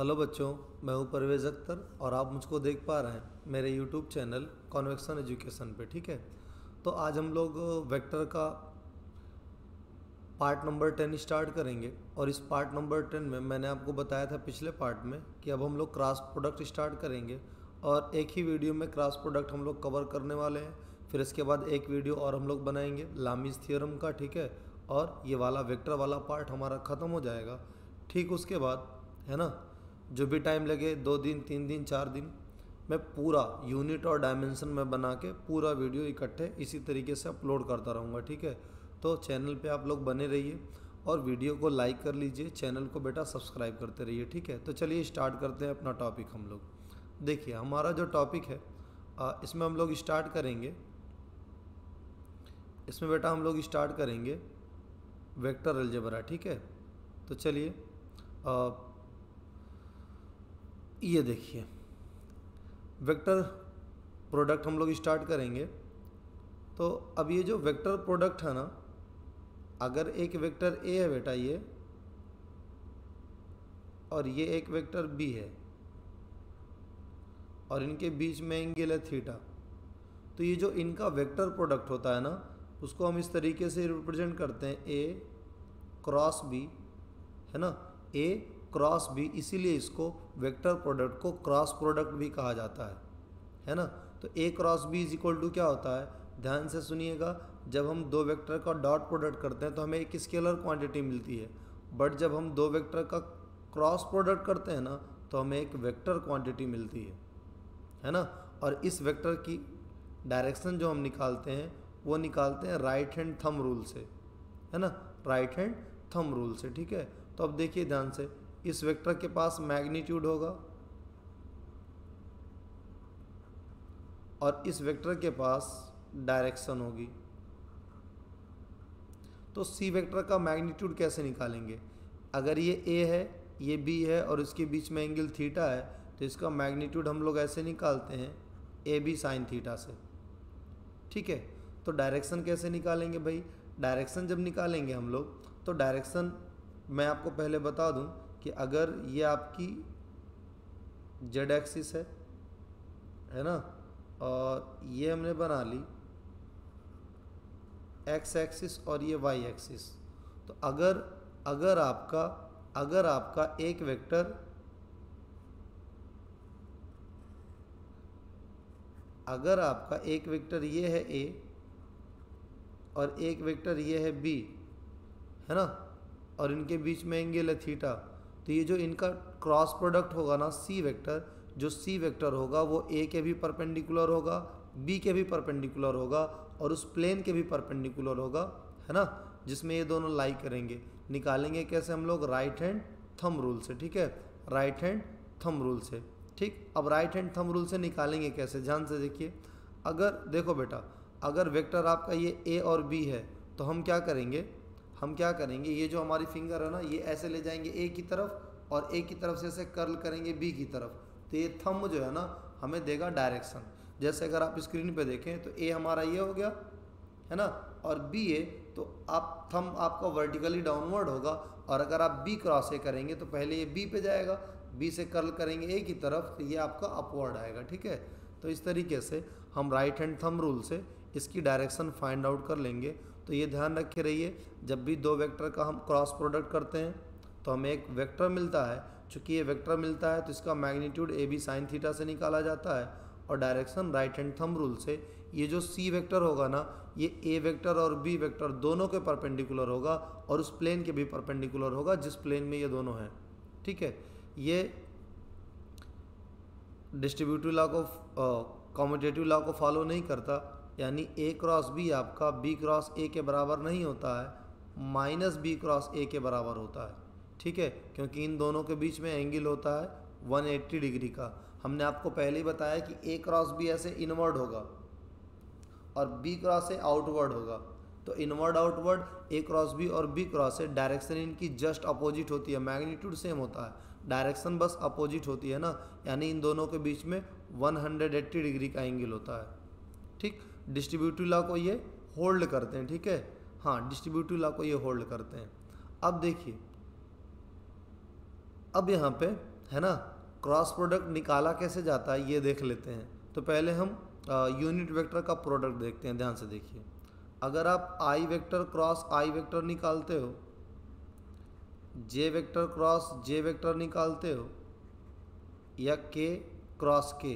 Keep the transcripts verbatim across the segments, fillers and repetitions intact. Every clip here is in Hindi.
हेलो बच्चों, मैं हूं परवेज़ अख्तर और आप मुझको देख पा रहे हैं मेरे यूट्यूब चैनल कॉन्वेक्शन एजुकेशन पे। ठीक है, तो आज हम लोग वेक्टर का पार्ट नंबर टेन स्टार्ट करेंगे। और इस पार्ट नंबर टेन में मैंने आपको बताया था पिछले पार्ट में कि अब हम लोग क्रॉस प्रोडक्ट स्टार्ट करेंगे और एक ही वीडियो में क्रॉस प्रोडक्ट हम लोग कवर करने वाले हैं। फिर इसके बाद एक वीडियो और हम लोग बनाएंगे लामिस थ्योरम का। ठीक है, और ये वाला वेक्टर वाला पार्ट हमारा ख़त्म हो जाएगा। ठीक उसके बाद है ना, जो भी टाइम लगे, दो दिन तीन दिन चार दिन मैं पूरा यूनिट और डायमेंशन में बना के पूरा वीडियो इकट्ठे इसी तरीके से अपलोड करता रहूँगा। ठीक है, तो चैनल पे आप लोग बने रहिए और वीडियो को लाइक कर लीजिए, चैनल को बेटा सब्सक्राइब करते रहिए। ठीक है, तो चलिए स्टार्ट करते हैं अपना टॉपिक। हम लोग देखिए, हमारा जो टॉपिक है इसमें हम लोग स्टार्ट करेंगे इसमें बेटा हम लोग स्टार्ट करेंगे वेक्टर अलजेब्रा। ठीक है, तो चलिए ये देखिए वेक्टर प्रोडक्ट हम लोग स्टार्ट करेंगे। तो अब ये जो वेक्टर प्रोडक्ट है ना, अगर एक वेक्टर ए है बेटा ये, और ये एक वेक्टर बी है, और इनके बीच में एंगल है थीटा, तो ये जो इनका वेक्टर प्रोडक्ट होता है ना, उसको हम इस तरीके से रिप्रेजेंट करते हैं, ए क्रॉस बी, है ना, ए क्रॉस बी। इसीलिए इसको वेक्टर प्रोडक्ट को क्रॉस प्रोडक्ट भी कहा जाता है, है ना। तो A cross B is equal to क्या होता है, ध्यान से सुनिएगा, जब हम दो वेक्टर का डॉट प्रोडक्ट करते हैं तो हमें एक स्केलर क्वांटिटी मिलती है, बट जब हम दो वेक्टर का क्रॉस प्रोडक्ट करते हैं ना तो हमें एक वेक्टर क्वांटिटी मिलती है, है ना। और इस वेक्टर की डायरेक्शन जो हम निकालते हैं वो निकालते हैं राइट हैंड थंब रूल से, है ना, राइट हैंड थंब रूल से। ठीक है, तो अब देखिए ध्यान से, इस वेक्टर के पास मैग्नीट्यूड होगा और इस वेक्टर के पास डायरेक्शन होगी। तो सी वेक्टर का मैग्नीट्यूड कैसे निकालेंगे, अगर ये ए है, ये बी है और इसके बीच में एंगल थीटा है, तो इसका मैग्नीट्यूड हम लोग ऐसे निकालते हैं, ए बी साइन थीटा से। ठीक है, तो डायरेक्शन कैसे निकालेंगे भाई, डायरेक्शन जब निकालेंगे हम लोग, तो डायरेक्शन मैं आपको पहले बता दूं कि अगर ये आपकी जेड एक्सिस है, है ना, और ये हमने बना ली एक्स एक्सिस और ये वाई एक्सिस, तो अगर अगर आपका अगर आपका एक वेक्टर अगर आपका एक वेक्टर ये है ए और एक वेक्टर ये है बी, है ना, और इनके बीच में एंगल है थीटा, तो ये जो इनका क्रॉस प्रोडक्ट होगा ना, सी वेक्टर जो सी वेक्टर होगा वो ए के भी परपेंडिकुलर होगा, बी के भी परपेंडिकुलर होगा और उस प्लेन के भी परपेंडिकुलर होगा, है ना, जिसमें ये दोनों लाई करेंगे। निकालेंगे कैसे हम लोग, राइट हैंड थंब रूल से। ठीक है, राइट हैंड थंब रूल से। ठीक, अब राइट हैंड थंब रूल से निकालेंगे कैसे, ध्यान से देखिए, अगर देखो बेटा, अगर वेक्टर आपका ये ए और बी है तो हम क्या करेंगे हम क्या करेंगे ये जो हमारी फिंगर है ना, ये ऐसे ले जाएंगे ए की तरफ और ए की तरफ से ऐसे कर्ल करेंगे बी की तरफ, तो ये थंब जो है ना हमें देगा डायरेक्शन। जैसे अगर आप स्क्रीन पे देखें तो ए हमारा ये हो गया, है ना, और बी ए, तो आप थंब आपका वर्टिकली डाउनवर्ड होगा, और अगर आप बी क्रॉस ए करेंगे तो पहले ये बी पे जाएगा, बी से कर्ल करेंगे ए की तरफ, तो ये आपका अपवर्ड आएगा। ठीक है, तो इस तरीके से हम राइट हैंड थंब रूल से इसकी डायरेक्शन फाइंड आउट कर लेंगे। तो ये ध्यान रखे रहिए, जब भी दो वेक्टर का हम क्रॉस प्रोडक्ट करते हैं तो हमें एक वेक्टर मिलता है, चूँकि ये वेक्टर मिलता है तो इसका magnitude A B sine theta से निकाला जाता है और direction right hand thumb rule से। ये जो सी वेक्टर होगा ना, ये ए वेक्टर और बी वेक्टर दोनों के परपेंडिकुलर होगा और उस प्लेन के भी परपेंडिकुलर होगा जिस प्लेन में ये दोनों हैं। ठीक है, ये डिस्ट्रीब्यूटिव लॉ को कम्यूटेटिव लॉ को फॉलो नहीं करता, यानी ए क्रॉस बी आपका बी क्रॉस ए के बराबर नहीं होता है, माइनस बी क्रॉस ए के बराबर होता है। ठीक है, क्योंकि इन दोनों के बीच में एंगल होता है एक सौ अस्सी डिग्री का। हमने आपको पहले ही बताया कि ए क्रॉस बी ऐसे इनवर्ड होगा और बी क्रॉस ए आउटवर्ड होगा, तो inward outward A cross B और बी क्रॉस ए, डायरेक्शन इनकी जस्ट अपोजिट होती है, मैग्नीट्यूड सेम होता है, डायरेक्शन बस अपोजिट होती है ना, यानी इन दोनों के बीच में एक सौ अस्सी डिग्री का एंगल होता है। ठीक, डिस्ट्रीब्यूटिव लॉ को ये होल्ड करते हैं। ठीक है, हाँ, डिस्ट्रीब्यूटिव लॉ को ये होल्ड करते हैं। अब देखिए, अब यहाँ पे है ना, क्रॉस प्रोडक्ट निकाला कैसे जाता है ये देख लेते हैं। तो पहले हम यूनिट वेक्टर का प्रोडक्ट देखते हैं। ध्यान से देखिए, अगर आप आई वेक्टर क्रॉस आई वेक्टर निकालते हो, जे वेक्टर क्रॉस जे वेक्टर निकालते हो, या के क्रॉस के,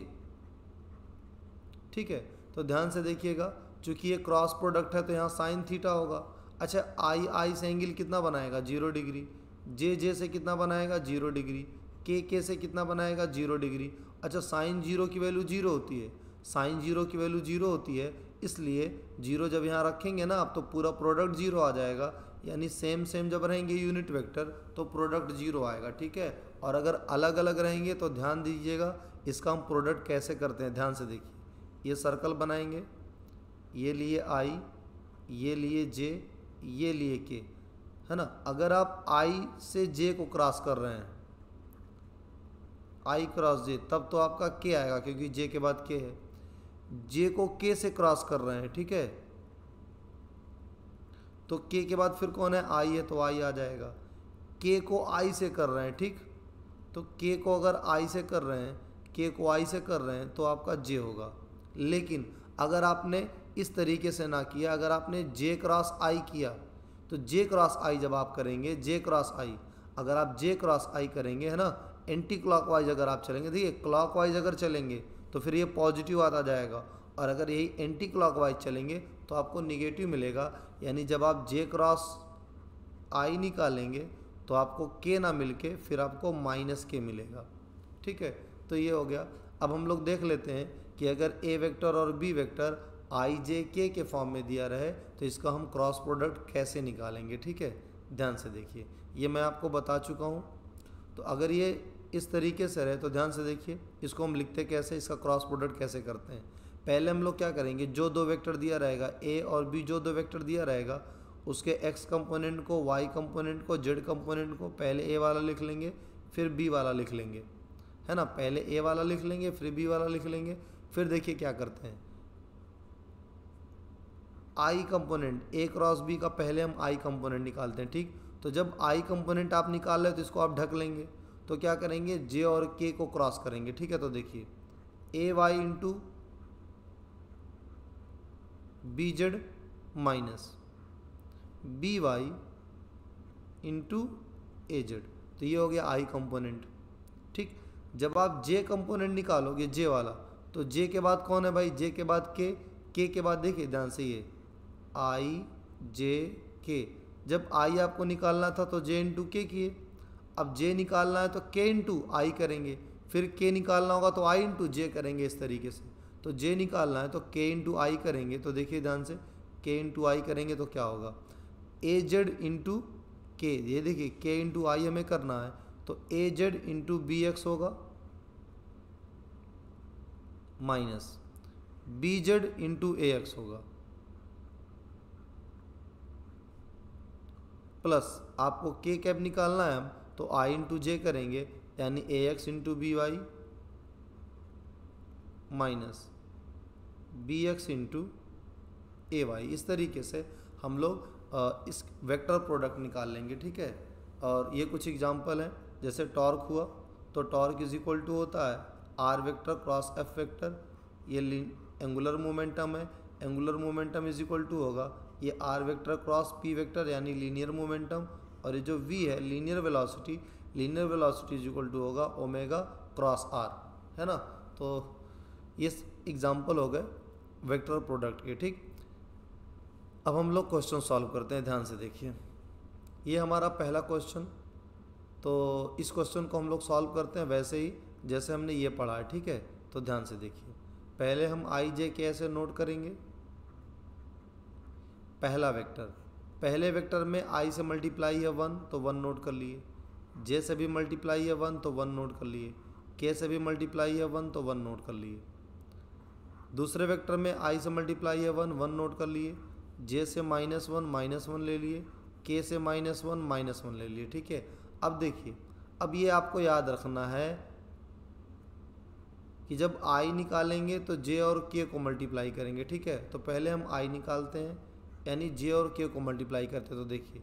ठीक है। तो ध्यान से देखिएगा, चूँकि ये क्रॉस प्रोडक्ट है तो यहाँ साइन थीटा होगा। अच्छा, आई आई से एंगल कितना बनाएगा, जीरो डिग्री। जे जे से कितना बनाएगा, जीरो डिग्री। के के से कितना बनाएगा, जीरो डिग्री। अच्छा, साइन जीरो की वैल्यू जीरो होती है, साइन जीरो की वैल्यू जीरो होती है, इसलिए जीरो जब यहाँ रखेंगे ना आप, तो पूरा प्रोडक्ट जीरो आ जाएगा। यानी सेम सेम जब रहेंगे यूनिट वेक्टर तो प्रोडक्ट जीरो आएगा, ठीक है। और अगर अलग अलग रहेंगे तो ध्यान दीजिएगा, इसका हम प्रोडक्ट कैसे करते हैं। ध्यान से देखिए, ये सर्कल बनाएंगे, ये लिए आई, ये लिए जे, ये लिए के, है ना। अगर आप आई से जे को क्रॉस कर रहे हैं, आई क्रॉस जे, तब तो आपका के आएगा क्योंकि जे के बाद के है। जे को के से क्रॉस कर रहे हैं, ठीक है, तो के के बाद फिर कौन है, आई है, तो आई आ जाएगा। के को आई से कर रहे हैं, ठीक, तो के को अगर आई से कर रहे हैं, के को आई से कर रहे हैं, तो आपका जे होगा। लेकिन अगर आपने इस तरीके से ना किया, अगर आपने जे क्रॉस आई किया, तो जे क्रॉस आई जब आप करेंगे, जे क्रॉस आई, अगर आप जे क्रॉस आई करेंगे, है ना, एंटी क्लॉकवाइज अगर आप चलेंगे, देखिए क्लॉकवाइज अगर चलेंगे तो फिर ये पॉजिटिव आता जाएगा, और अगर यही एंटी क्लॉकवाइज चलेंगे तो आपको निगेटिव मिलेगा। यानी जब आप जे क्रॉस आई निकालेंगे तो आपको के ना मिलके फिर आपको माइनस के मिलेगा, ठीक है। तो ये हो गया। अब हम लोग देख लेते हैं कि अगर ए वेक्टर और बी वेक्टर आई जे के के फॉर्म में दिया रहे तो इसका हम क्रॉस प्रोडक्ट कैसे निकालेंगे, ठीक है। ध्यान से देखिए, ये मैं आपको बता चुका हूँ। तो अगर ये इस तरीके से रहे तो ध्यान से देखिए, इसको हम लिखते कैसे, इसका क्रॉस प्रोडक्ट कैसे करते हैं। पहले हम लोग क्या करेंगे, जो दो वेक्टर दिया रहेगा, ए और बी जो दो वेक्टर दिया रहेगा, उसके x कंपोनेंट को, y कंपोनेंट को, z कंपोनेंट को पहले a वाला लिख लेंगे फिर b वाला लिख लेंगे, है ना, पहले a वाला लिख लेंगे फिर b वाला लिख लेंगे। फिर देखिए क्या करते हैं, i component a cross b का पहले हम i कंपोनेंट निकालते हैं, ठीक। तो जब i कंपोनेंट आप निकाल रहे हो तो इसको आप ढक लेंगे, तो क्या करेंगे, j और k को क्रॉस करेंगे, ठीक है। तो देखिए, A Y into B Z minus B Y into A Z, तो ये हो गया आई कंपोनेंट, ठीक। जब आप जे कंपोनेंट निकालोगे, जे वाला, तो जे के बाद कौन है भाई, जे के बाद के, के के बाद देखिए ध्यान से, ये आई जे के, जब आई आपको निकालना था तो जे इंटू के किए, अब जे निकालना है तो के इंटू आई करेंगे, फिर के निकालना होगा तो आई इंटू जे करेंगे इस तरीके से। तो जे निकालना है तो के इंटू आई करेंगे, तो देखिए ध्यान से, के इंटू आई करेंगे तो क्या होगा, ए जेड इंटू के, ये देखिए के इंटू आई हमें करना है, तो A Z into B x होगा minus B Z into A x होगा, प्लस आपको के कैप निकालना है हम, तो आई इंटू जे करेंगे, यानी A x into B Y minus B x into A Y. इस तरीके से हम लोग इस वेक्टर प्रोडक्ट निकाल लेंगे, ठीक है। और ये कुछ एग्जांपल हैं, जैसे टॉर्क हुआ, तो टॉर्क इज इक्वल टू होता है are vector cross F vector, ये एंगुलर मोमेंटम है, angular momentum is equal to होगा ये are vector cross P vector, यानी लीनियर मोमेंटम, और ये जो वी है linear velocity, linear velocity is equal to होगा ओमेगा क्रॉस आर, है ना। तो ये एग्जाम्पल हो गए वेक्टर प्रोडक्ट के, ठीक। अब हम लोग क्वेश्चन सॉल्व करते हैं। ध्यान से देखिए, ये हमारा पहला क्वेश्चन, तो इस क्वेश्चन को हम लोग सॉल्व करते हैं वैसे ही जैसे हमने ये पढ़ा है, ठीक है। तो ध्यान से देखिए, पहले हम आई जे के ऐसे नोट करेंगे। पहला वेक्टर, पहले वेक्टर में आई से मल्टीप्लाई है वन, तो वन नोट कर लिए, जे से भी मल्टीप्लाई है वन तो वन नोट कर लिए, के से भी मल्टीप्लाई है वन तो वन नोट कर लिए। दूसरे वेक्टर में आई से मल्टीप्लाई है वन, वन नोट कर लिए, जे से माइनस वन माइनस वन ले लिए, के से माइनस वन माइनस वन ले लिए, ठीक है। अब देखिए, अब ये आपको याद रखना है कि जब आई निकालेंगे तो जे और के को मल्टीप्लाई करेंगे, ठीक है। तो पहले हम आई निकालते हैं, यानी जे और के को मल्टीप्लाई करते हैं, तो देखिए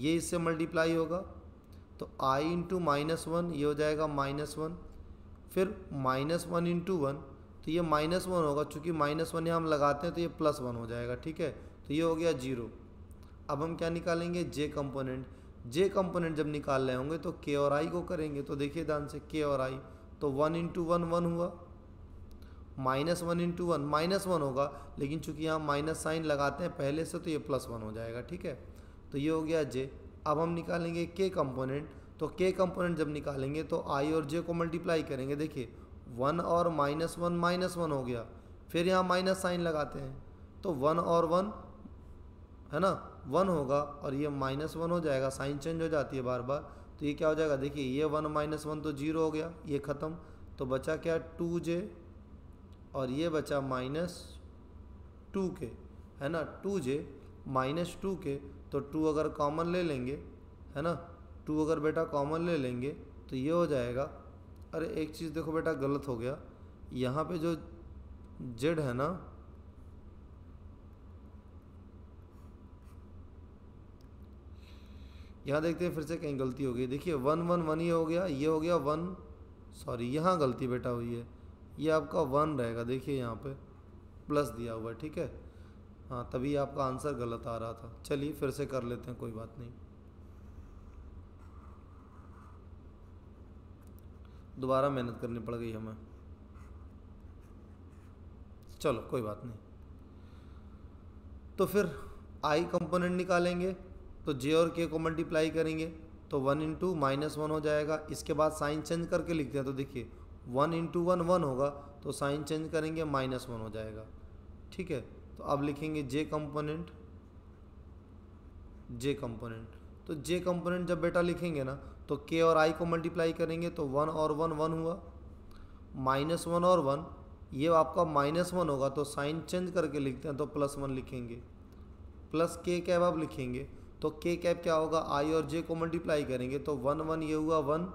ये इससे मल्टीप्लाई होगा, तो i इंटू माइनस वन ये हो जाएगा माइनस वन, फिर माइनस वन इंटू वन तो ये माइनस वन होगा, चूँकि माइनस वन यहाँ हम लगाते हैं तो ये प्लस वन हो जाएगा। ठीक है, तो ये हो गया जीरो। अब हम क्या निकालेंगे, j कंपोनेंट। j कंपोनेंट जब निकाल रहे होंगे तो k और i को करेंगे। तो देखिए ध्यान से k और i, तो वन इंटू वन वन हुआ, minus one into one minus one होगा, लेकिन चूंकि यहाँ माइनस साइन लगाते हैं पहले से तो ये प्लस वन हो जाएगा। ठीक है, तो ये हो गया j। अब हम निकालेंगे k कंपोनेंट। तो k कंपोनेंट जब निकालेंगे तो i और j को मल्टीप्लाई करेंगे। देखिए वन और माइनस वन माइनस वन हो गया, फिर यहाँ माइनस साइन लगाते हैं तो वन और वन है ना वन होगा और ये माइनस वन हो जाएगा, साइन चेंज हो जाती है बार बार। तो ये क्या हो जाएगा, देखिए ये वन माइनस वन तो जीरो हो गया, ये ख़त्म। तो बचा क्या, टू जे और ये बचा माइनस टू के, है ना, टू जे माइनस टू के। तो टू अगर कॉमन ले लेंगे, है ना, टू अगर बेटा कॉमन ले लेंगे तो ये हो जाएगा, अरे एक चीज़ देखो बेटा गलत हो गया, यहाँ पे जो जेड है ना यहाँ देखते हैं, फिर से कहीं गलती हो गई। देखिए वन वन वन ये हो गया, ये हो गया वन, सॉरी यहाँ गलती बेटा हुई है, ये आपका वन रहेगा। देखिए यहाँ पे प्लस दिया हुआ है, ठीक है, हाँ तभी आपका आंसर गलत आ रहा था। चलिए फिर से कर लेते हैं, कोई बात नहीं, दोबारा मेहनत करनी पड़ गई हमें, चलो कोई बात नहीं। तो फिर आई कंपोनेंट निकालेंगे तो जे और के को मल्टीप्लाई करेंगे तो वन इंटू माइनस वन हो जाएगा। इसके बाद साइन चेंज करके लिखते हैं तो देखिए वन इंटू वन वन होगा, तो साइन चेंज करेंगे माइनस वन हो जाएगा। ठीक है, तो अब लिखेंगे जे कंपोनेंट, जे कंपोनेंट। तो जे कंपोनेंट जब बेटा लिखेंगे ना तो के और आई को मल्टीप्लाई करेंगे तो वन और वन वन हुआ, माइनस वन और वन ये आपका माइनस वन होगा, तो साइन चेंज करके लिखते हैं तो प्लस वन लिखेंगे, प्लस के कैब आप लिखेंगे तो के कैब क्या होगा, आई और जे को मल्टीप्लाई करेंगे तो वन वन ये हुआ वन,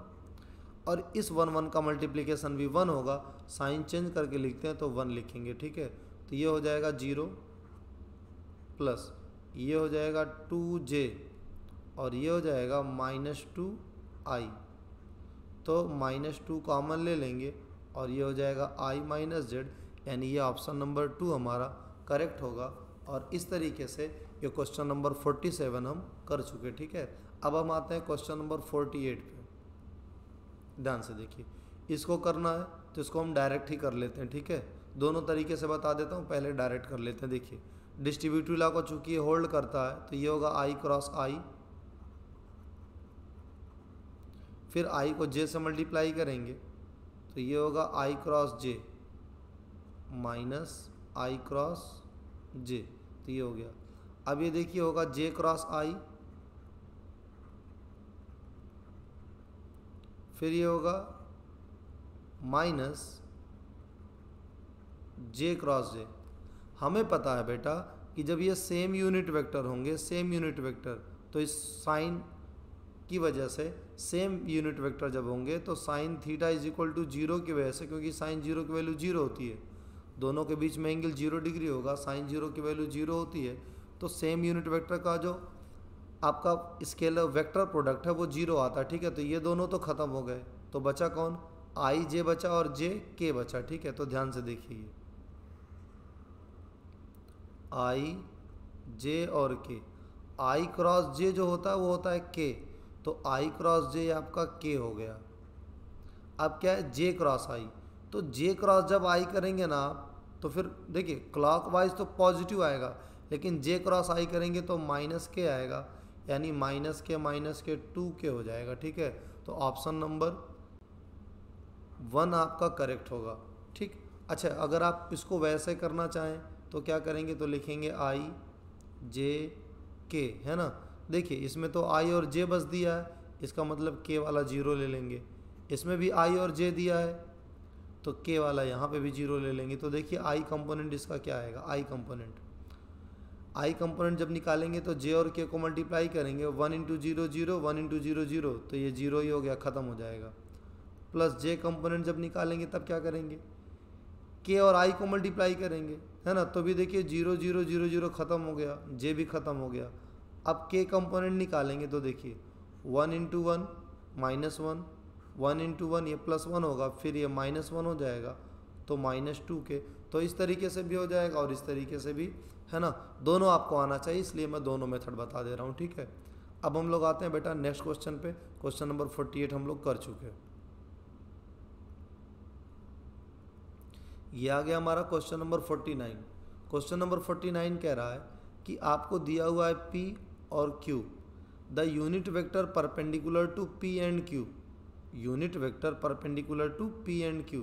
और इस वन वन का मल्टीप्लिकेशन भी वन होगा, साइन चेंज करके लिखते हैं तो वन लिखेंगे। ठीक है, तो ये हो जाएगा जीरो प्लस ये हो जाएगा टू जे और ये हो जाएगा माइनस टू आई। तो माइनस टू कॉमन ले लेंगे और ये हो जाएगा आई माइनस जेड, यानी ये ऑप्शन नंबर टू हमारा करेक्ट होगा। और इस तरीके से ये क्वेश्चन नंबर फोर्टी सेवन हम कर चुके। ठीक है, अब हम आते हैं क्वेश्चन नंबर फोर्टी एट पे, ध्यान से देखिए। इसको करना है तो इसको हम डायरेक्ट ही कर लेते हैं। ठीक है, दोनों तरीके से बता देता हूँ, पहले डायरेक्ट कर लेते हैं। देखिए डिस्ट्रीब्यूटिव लॉ को चूँकि होल्ड करता है तो ये होगा आई क्रॉस आई, फिर आई को जे से मल्टीप्लाई करेंगे तो ये होगा i cross j minus i cross j, तो ये हो गया। अब ये देखिए होगा जे क्रॉस आई, फिर ये होगा माइनस जे क्रॉस जे। हमें पता है बेटा कि जब ये सेम यूनिट वेक्टर होंगे, सेम यूनिट वेक्टर, तो इस साइन की वजह से सेम यूनिट वेक्टर जब होंगे तो sine theta is equal to zero की वजह से, क्योंकि साइन जीरो की वैल्यू जीरो होती है, दोनों के बीच में एंगल जीरो डिग्री होगा, साइन जीरो की वैल्यू जीरो होती है, तो सेम यूनिट वेक्टर का जो आपका स्केलर वेक्टर प्रोडक्ट है वो जीरो आता है। ठीक है, तो ये दोनों तो खत्म हो गए, तो बचा कौन, आई जे बचा और जे के बचा। ठीक है, तो ध्यान से देखिए आई जे और के, आई क्रॉस जे जो होता है वो होता है के, तो i क्रॉस जे आपका k हो गया। अब क्या है, j क्रॉस i, तो j क्रॉस जब i करेंगे ना आप तो फिर देखिए क्लॉकवाइज तो पॉजिटिव आएगा, लेकिन j क्रॉस i करेंगे तो माइनस के आएगा, यानी माइनस के माइनस के टू के हो जाएगा। ठीक है, तो ऑप्शन नंबर वन आपका करेक्ट होगा। ठीक, अच्छा अगर आप इसको वैसे करना चाहें तो क्या करेंगे, तो लिखेंगे i j k, है ना। देखिए इसमें तो i और j बस दिया है, इसका मतलब k वाला जीरो ले लेंगे, इसमें भी i और j दिया है तो k वाला यहाँ पे भी जीरो ले लेंगे। तो देखिए i कंपोनेंट इसका क्या आएगा, i कंपोनेंट, i कंपोनेंट जब निकालेंगे तो j और k को मल्टीप्लाई करेंगे one into zero zero one into zero zero, तो ये जीरो ही हो गया, ख़त्म हो जाएगा। प्लस j कंपोनेंट जब निकालेंगे तब क्या करेंगे, k और i को मल्टीप्लाई करेंगे, है ना, तो भी देखिए जीरो जीरो जीरो जीरो ख़त्म हो गया, j भी ख़त्म हो गया। अब के कंपोनेंट निकालेंगे तो देखिए one into one minus one, one into one ये प्लस वन होगा, फिर ये माइनस वन हो जाएगा तो माइनस टू के, तो इस तरीके से भी हो जाएगा और इस तरीके से भी, है ना। दोनों आपको आना चाहिए, इसलिए मैं दोनों मेथड बता दे रहा हूँ, ठीक है। अब हम लोग आते हैं बेटा नेक्स्ट क्वेश्चन पे। क्वेश्चन नंबर फोर्टी एट हम लोग कर चुके हैं। ये आ गया हमारा question number forty nine. Question number forty nine कह रहा है कि आपको दिया हुआ है P और Q, the unit vector perpendicular to P and Q, unit vector perpendicular to P and Q।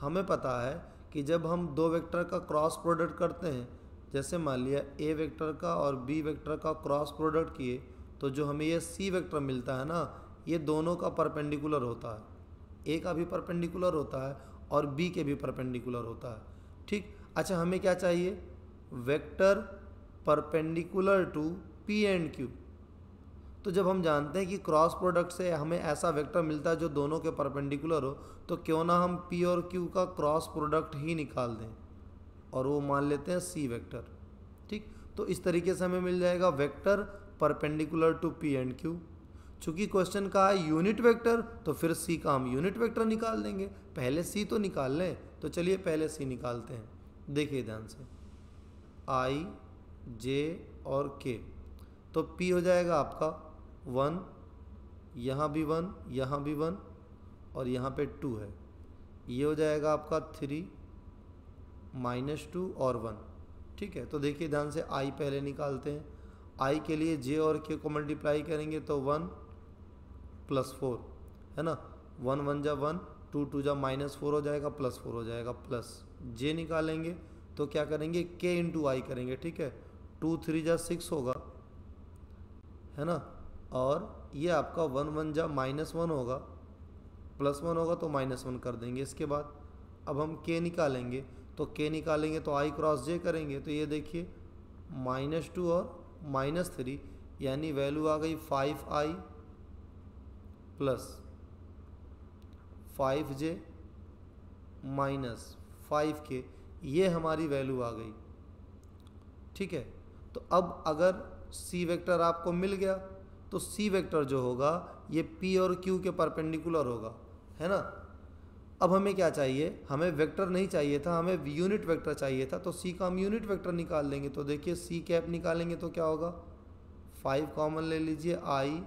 हमें पता है कि जब हम दो वेक्टर का क्रॉस प्रोडक्ट करते हैं, जैसे मान लिया A वेक्टर का और B वेक्टर का क्रॉस प्रोडक्ट किए, तो जो हमें ये C वेक्टर मिलता है ना, ये दोनों का परपेंडिकुलर होता है, A का भी परपेंडिकुलर होता है और बी के भी परपेंडिकुलर होता है, ठीक। अच्छा, हमें क्या चाहिए? Vector perpendicular to P and Q. तो जब हम जानते हैं कि क्रॉस प्रोडक्ट से हमें ऐसा वेक्टर मिलता है जो दोनों के परपेंडिकुलर हो, तो क्यों ना हम पी और क्यू का क्रॉस प्रोडक्ट ही निकाल दें और वो मान लेते हैं सी वेक्टर, ठीक। तो इस तरीके से हमें मिल जाएगा vector perpendicular to P and Q. चूँकि क्वेश्चन का है यूनिट वेक्टर, तो फिर सी का हम यूनिट वेक्टर निकाल देंगे। पहले सी तो निकाल लें, तो चलिए पहले सी निकालते हैं। देखिए ध्यान से, आई जे और के, तो पी हो जाएगा आपका वन, यहाँ भी वन, यहाँ भी वन और यहाँ पे टू है। ये हो जाएगा आपका थ्री माइनस टू और वन, ठीक है। तो देखिए ध्यान से, आई पहले निकालते हैं। आई के लिए जे और के को मल्टीप्लाई करेंगे तो वन प्लस फोर, है ना, वन वन जा वन, टू टू जा माइनस फोर हो जाएगा, प्लस फोर हो जाएगा, प्लस जे निकालेंगे तो क्या करेंगे, के इंटू आई करेंगे, ठीक है। टू थ्री जा सिक्स होगा, है ना, और ये आपका वन वन जा माइनस वन होगा, प्लस वन होगा तो माइनस वन कर देंगे। इसके बाद अब हम के निकालेंगे, तो के निकालेंगे तो आई क्रॉस जे करेंगे, तो ये देखिए माइनस टू और माइनस थ्री, यानी वैल्यू आ गई five i plus five j minus five k, ये हमारी वैल्यू आ गई, ठीक है। तो अब अगर सी वेक्टर आपको मिल गया, तो सी वेक्टर जो होगा ये पी और क्यू के परपेंडिकुलर होगा, है ना। अब हमें क्या चाहिए? हमें वेक्टर नहीं चाहिए था, हमें यूनिट वेक्टर चाहिए था, तो सी का हम यूनिट वेक्टर निकाल लेंगे। तो देखिए सी कैप निकालेंगे तो क्या होगा, फाइव कॉमन ले लीजिए, आई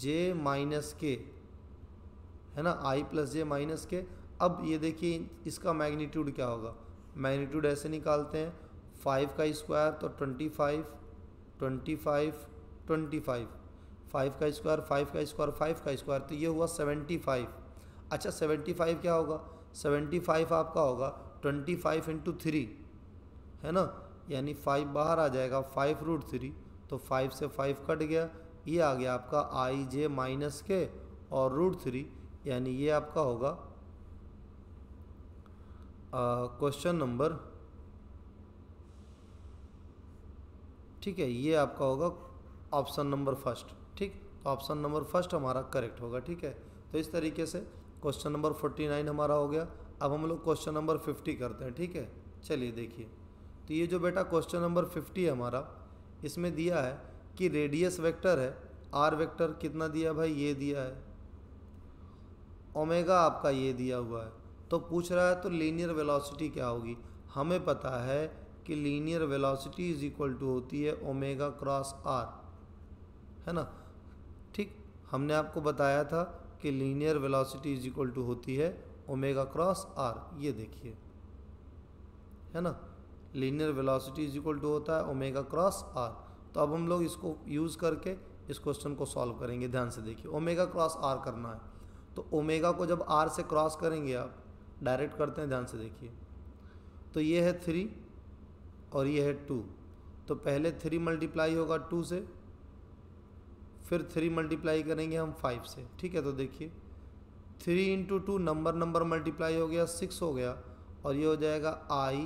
जे माइनस के, है ना, आई प्लस जे माइनस के। अब ये देखिए इसका मैग्नीट्यूड क्या होगा। मैग्नीट्यूड ऐसे निकालते हैं, फाइव का स्क्वायर तो twenty five, twenty five, twenty five, five का स्क्वायर, फाइव का स्क्वायर, फाइव का स्क्वायर, तो ये हुआ सेवेंटी फाइव। अच्छा, सेवेंटी फाइव क्या होगा? सेवेंटी फाइव आपका होगा ट्वेंटी फाइव इंटू थ्री, है ना, यानी फाइव बाहर आ जाएगा, फाइव रूट थ्री, तो फाइव से फाइव कट गया, ये आ गया आपका आई जे माइनस के और रूट थ्री, यानी ये आपका होगा क्वेश्चन नंबर, ठीक है, ये आपका होगा ऑप्शन नंबर फर्स्ट, ठीक। तो ऑप्शन नंबर फर्स्ट हमारा करेक्ट होगा, ठीक है। तो इस तरीके से क्वेश्चन नंबर फोर्टी नाइन हमारा हो गया। अब हम लोग क्वेश्चन नंबर फिफ्टी करते हैं, ठीक है। चलिए देखिए, तो ये जो बेटा क्वेश्चन नंबर फिफ्टी है हमारा, इसमें दिया है कि रेडियस वेक्टर है, आर वेक्टर कितना दिया भाई, ये दिया है, ओमेगा आपका ये दिया हुआ है। तो पूछ रहा है तो लीनियर वेलोसिटी क्या होगी? हमें पता है कि linear velocity is equal to होती है ओमेगा क्रॉस आर, है ना, ठीक। हमने आपको बताया था कि linear velocity is equal to होती है ओमेगा क्रॉस आर, ये देखिए, है ना, linear velocity is equal to होता है ओमेगा क्रॉस आर। तो अब हम लोग इसको यूज़ करके इस क्वेश्चन को सॉल्व करेंगे। ध्यान से देखिए, ओमेगा क्रॉस आर करना है, तो ओमेगा को जब आर से क्रॉस करेंगे, आप डायरेक्ट करते हैं, ध्यान से देखिए, तो ये है थ्री और ये है टू, तो पहले थ्री मल्टीप्लाई होगा टू से, फिर थ्री मल्टीप्लाई करेंगे हम फाइव से, ठीक है। तो देखिए three into two, number number multiply हो गया, सिक्स हो गया और ये हो जाएगा आई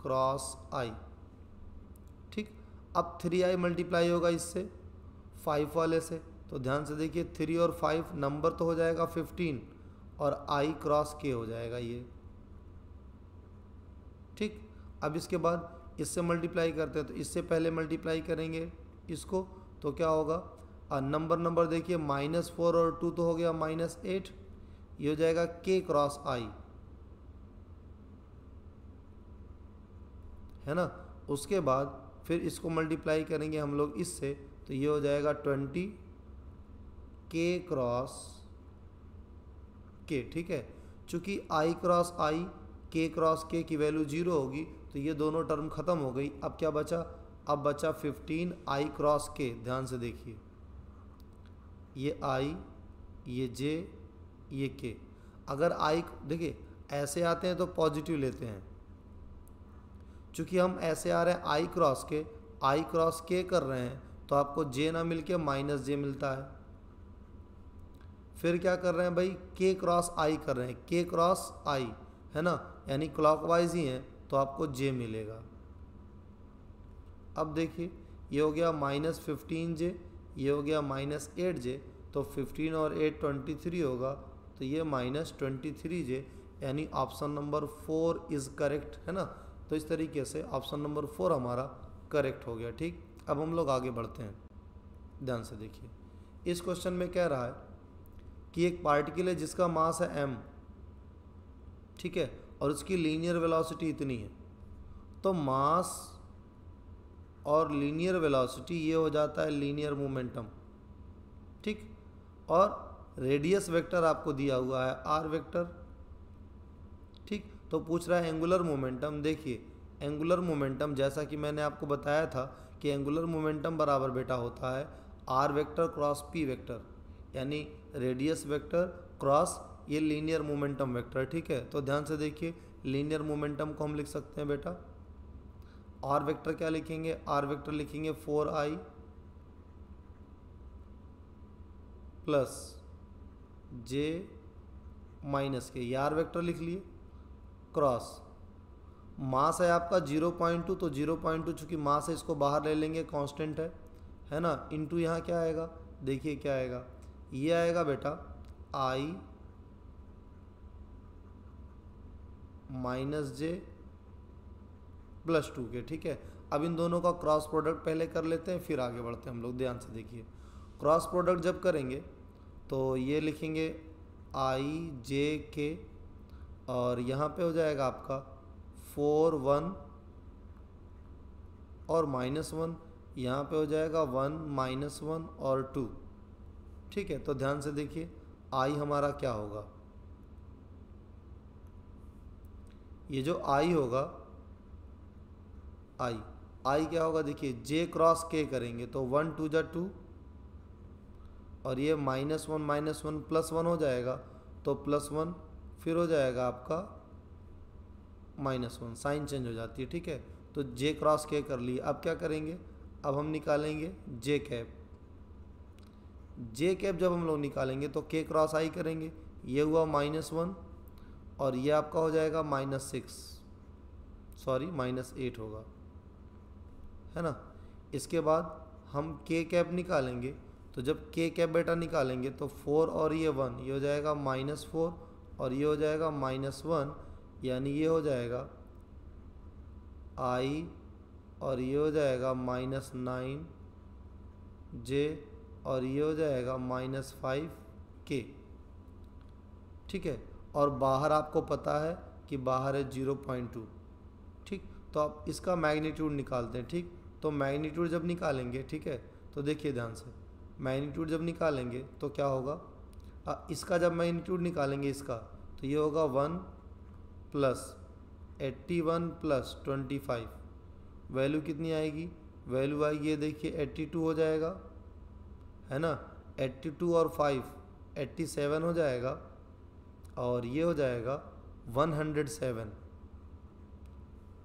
क्रॉस आई, ठीक। अब थ्री आई मल्टीप्लाई होगा इससे, फाइव वाले से, तो ध्यान से देखिए थ्री और फाइव, नंबर तो हो जाएगा फिफ्टीन और आई क्रॉस के हो जाएगा ये, ठीक। अब इसके बाद इससे मल्टीप्लाई करते हैं, तो इससे पहले मल्टीप्लाई करेंगे इसको, तो क्या होगा, और नंबर नंबर देखिए माइनस फोर और टू तो हो गया माइनस एट, ये हो जाएगा के क्रॉस आई, है ना। उसके बाद फिर इसको मल्टीप्लाई करेंगे हम लोग इससे, तो ये हो जाएगा ट्वेंटी के क्रॉस के, ठीक है। चूँकि आई क्रॉस आई, के क्रॉस के की वैल्यू जीरो होगी, तो ये दोनों टर्म ख़त्म हो गई। अब क्या बचा? अब बचा फिफ्टीन आई क्रॉस के। ध्यान से देखिए, ये आई, ये जे, ये के। अगर आई देखिए ऐसे आते हैं तो पॉजिटिव लेते हैं, चूँकि हम ऐसे आ रहे हैं आई क्रॉस के, आई क्रॉस के कर रहे हैं तो आपको जे ना मिलके माइनस जे मिलता है। फिर क्या कर रहे हैं भाई? के क्रॉस आई कर रहे हैं, के क्रॉस आई, है ना, यानी क्लॉकवाइज ही है तो आपको जे मिलेगा। अब देखिए ये हो गया माइनस फिफ्टीन जे, ये हो गया माइनस एट जे, तो फिफ्टीन और एट ट्वेंटी थ्री होगा, तो ये माइनस ट्वेंटी थ्री जे, यानी option number four is correct, है ना। तो इस तरीके से ऑप्शन नंबर फोर हमारा करेक्ट हो गया, ठीक। अब हम लोग आगे बढ़ते हैं, ध्यान से देखिए। इस क्वेश्चन में कह रहा है कि एक पार्टिकल है जिसका मास है एम, ठीक है, और उसकी लीनियर वेलोसिटी इतनी है। तो मास और लीनियर वेलोसिटी ये हो जाता है लीनियर मोमेंटम, ठीक। और रेडियस वेक्टर आपको दिया हुआ है आर वेक्टर, ठीक। तो पूछ रहा है एंगुलर मोमेंटम। देखिए एंगुलर मोमेंटम, जैसा कि मैंने आपको बताया था कि एंगुलर मोमेंटम बराबर बेटा होता है are vector cross P vector, यानी रेडियस वेक्टर क्रॉस ये लीनियर मोमेंटम वेक्टर, ठीक है। तो ध्यान से देखिए, लीनियर मोमेंटम को हम लिख सकते हैं बेटा आर वेक्टर, क्या लिखेंगे? आर वेक्टर लिखेंगे four i plus j minus k, ये आर वेक्टर लिख लिए क्रॉस। मास है आपका जीरो पॉइंट टू, तो जीरो पॉइंट टू चूँकि मास है इसको बाहर ले लेंगे, कांस्टेंट है, है ना। इनटू यहाँ क्या आएगा? देखिए क्या आएगा, ये आएगा बेटा i minus j plus two k, ठीक है। अब इन दोनों का क्रॉस प्रोडक्ट पहले कर लेते हैं, फिर आगे बढ़ते हैं हम लोग। ध्यान से देखिए, क्रॉस प्रोडक्ट जब करेंगे तो ये लिखेंगे आई जे के, और यहाँ पे हो जाएगा आपका फोर वन और माइनस वन, यहाँ पे हो जाएगा वन माइनस वन और टू, ठीक है। तो ध्यान से देखिए आई हमारा क्या होगा, ये जो आई होगा, आई आई क्या होगा? देखिए जे क्रॉस के करेंगे तो वन टू जा टू, और ये minus one minus one plus one हो जाएगा, तो प्लस वन, फिर हो जाएगा आपका माइनस वन, साइन चेंज हो जाती है, ठीक है। तो जे क्रॉस के कर लिए। अब क्या करेंगे? अब हम निकालेंगे जे कैप। जे कैप जब हम लोग निकालेंगे तो के क्रॉस आई करेंगे, ये हुआ माइनस वन, और ये आपका हो जाएगा minus six sorry minus eight होगा, है ना। इसके बाद हम के कैप निकालेंगे, तो जब के कैप बेटा निकालेंगे तो फोर और ये वन, ये हो जाएगा माइनस फोर, और ये हो जाएगा माइनस वन, यानी ये हो जाएगा आई, और ये हो जाएगा माइनस नाइन जे, और ये हो जाएगा माइनस फाइव के, ठीक है। और बाहर आपको पता है कि बाहर है जीरो पॉइंट टू, ठीक। तो आप इसका मैग्नीट्यूड निकालते हैं, ठीक। तो मैग्नीट्यूड जब निकालेंगे, ठीक है, तो देखिए ध्यान से, मैग्नीट्यूड जब निकालेंगे तो क्या होगा? आ, इसका जब मैग्नीट्यूड निकालेंगे इसका, तो ये होगा one plus eighty one plus twenty five, value कितनी आएगी? वैल्यू आएगी ये देखिए एट्टी टू हो जाएगा, है ना। एट्टी टू और फाइव एट्टी सेवन हो जाएगा, और ये हो जाएगा वन हंड्रेड सेवन,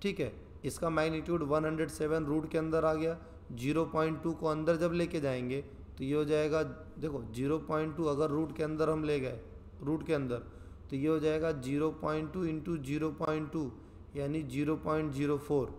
ठीक है। इसका magnitude one hundred seven root के अंदर आ गया। जीरो पॉइंट टू को अंदर जब लेके जाएंगे तो ये हो जाएगा, देखो जीरो पॉइंट टू अगर रूट के अंदर हम ले गए रूट के अंदर, तो ये हो जाएगा zero point two into zero point two, यानी zero point zero four.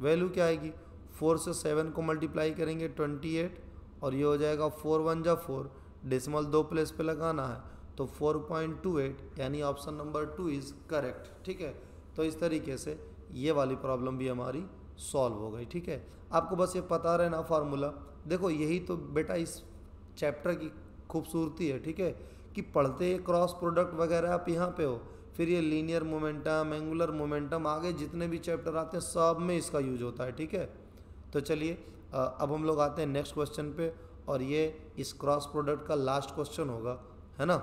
Value क्या आएगी? फोर से सेवन को मल्टीप्लाई करेंगे ट्वेंटी एट, और ये हो जाएगा फोर वन जा फोर, डेसिमल दो प्लेस पे लगाना है, तो फोर पॉइंट टू एट, यानी option number two is correct, ठीक है। तो इस तरीके से ये वाली प्रॉब्लम भी हमारी सॉल्व हो गई। ठीक है, आपको बस ये पता रहना फार्मूला। देखो यही तो बेटा इस चैप्टर की खूबसूरती है, ठीक है, कि पढ़ते ही क्रॉस प्रोडक्ट वगैरह आप यहाँ पे हो, फिर ये लीनियर मोमेंटम, एंगुलर मोमेंटम, आगे जितने भी चैप्टर आते हैं सब में इसका यूज होता है। ठीक है, तो चलिए अब हम लोग आते हैं नेक्स्ट क्वेश्चन पे, और ये इस क्रॉस प्रोडक्ट का लास्ट क्वेश्चन होगा, है ना।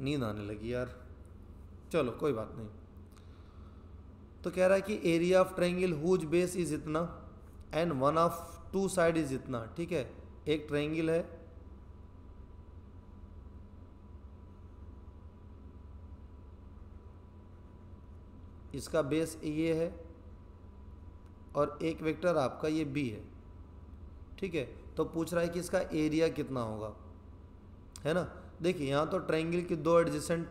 नींद आने लगी यार, चलो कोई बात नहीं। तो कह रहा है कि area of triangle whose base is इतना and one of two side is इतना। ठीक है, एक ट्रायंगल है, इसका बेस ये है और एक वेक्टर आपका ये बी है। ठीक है, तो पूछ रहा है कि इसका एरिया कितना होगा, है ना। देखिए यहाँ तो ट्रायंगल के दो एडजेसेंट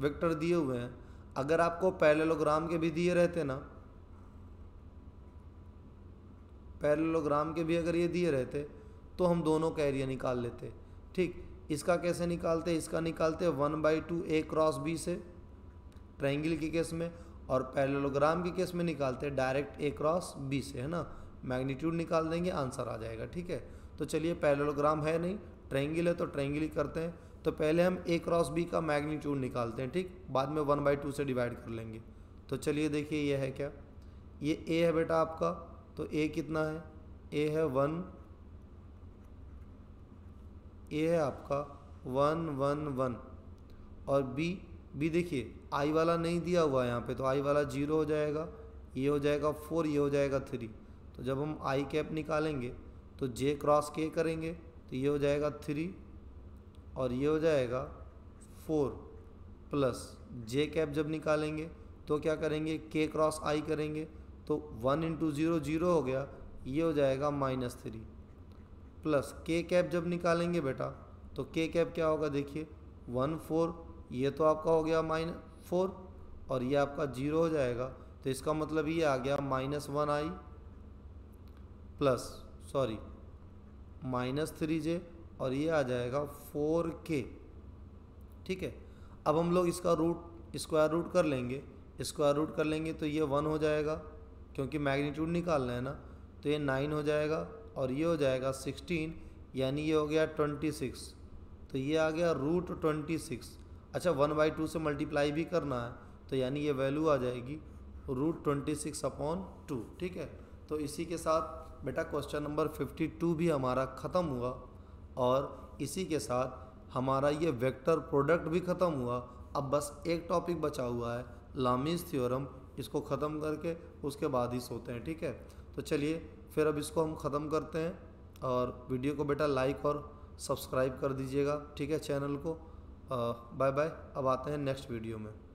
वेक्टर दिए हुए हैं, अगर आपको पैरेललोग्राम के भी दिए रहते ना, पैरेललोग्राम के भी अगर ये दिए रहते तो हम दोनों का एरिया निकाल लेते। ठीक, इसका कैसे निकालते, इसका निकालते one by two a cross B से ट्रायंगल के केस में, और पैरेललोग्राम के केस में निकालते हैं डायरेक्ट ए क्रॉस बी से, है ना। मैग्नीट्यूड निकाल देंगे, आंसर आ जाएगा। ठीक है, तो चलिए पैरेललोग्राम है नहीं, ट्रायंगल है तो ट्रायंगल ही करते हैं। तो पहले हम ए क्रॉस बी का मैग्नीट्यूड निकालते हैं, ठीक, बाद में वन बाई टू से डिवाइड कर लेंगे। तो चलिए देखिए ये है क्या, ये ए है बेटा आपका, तो ए कितना है, ए है वन, ए है आपका वन वन वन, और बी बी देखिए आई वाला नहीं दिया हुआ है यहाँ पे, तो आई वाला जीरो हो जाएगा, ये हो जाएगा फोर, ये हो जाएगा थ्री। तो जब हम आई कैप निकालेंगे तो जे क्रॉस के करेंगे, तो ये हो जाएगा थ्री और ये हो जाएगा फोर, प्लस जे कैप जब निकालेंगे तो क्या करेंगे, के क्रॉस आई करेंगे, तो वन इंटू ज़ीरो ज़ीरो हो गया, ये हो जाएगा minus three, plus k cap जब निकालेंगे बेटा तो के कैप क्या होगा, देखिए वन फोर, ये तो आपका हो गया माइनस फोर और ये आपका जीरो हो जाएगा। तो इसका मतलब ये आ गया minus one i plus sorry minus three j और ये आ जाएगा फोर के। ठीक है, अब हम लोग इसका रूट स्क्वायर रूट कर लेंगे, स्क्वायर रूट कर लेंगे तो ये वन हो जाएगा, क्योंकि मैग्नीट्यूड निकालना है ना, तो ये नाइन हो जाएगा और ये हो जाएगा सिक्सटीन, यानी ये हो गया ट्वेंटी सिक्स। तो ये आ गया रूट ट्वेंटी सिक्स। अच्छा, वन बाई टू से मल्टीप्लाई भी करना है, तो यानी ये वैल्यू आ जाएगी root twenty six upon two. ठीक है, तो इसी के साथ बेटा क्वेश्चन नंबर फिफ्टी टू भी हमारा ख़त्म हुआ, और इसी के साथ हमारा ये वेक्टर प्रोडक्ट भी ख़त्म हुआ। अब बस एक टॉपिक बचा हुआ है, लामिस थ्योरम, इसको ख़त्म करके उसके बाद ही सोते हैं। ठीक है, तो चलिए फिर अब इसको हम ख़त्म करते हैं, और वीडियो को बेटा लाइक और सब्सक्राइब कर दीजिएगा। ठीक है, चैनल को बाय बाय, अब आते हैं नेक्स्ट वीडियो में।